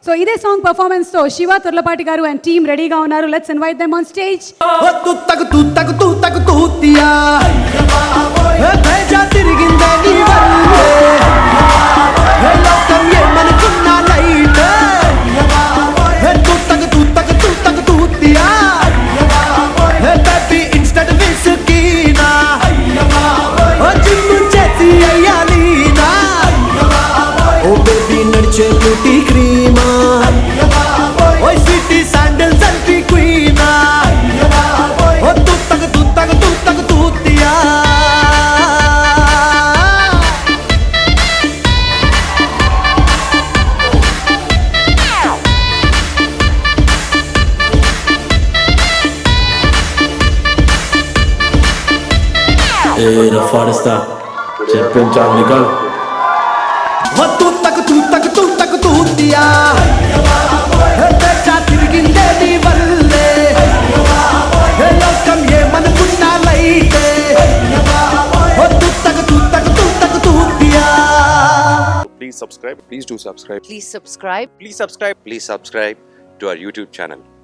So, this song performance, so Shiva Turlapati Garu and team ready ga unnaru. Let's invite them on stage. ايه رفارستا شربين جان ميكال هتو تك تو تك تو تك تو ديا هتا جاتير گندے دی ولے اے لوکم یہ من گنا لائتے هتو تک تو تک تو تک تو ديا Please subscribe. Please do subscribe. Please subscribe. Please subscribe. Please subscribe to our YouTube channel.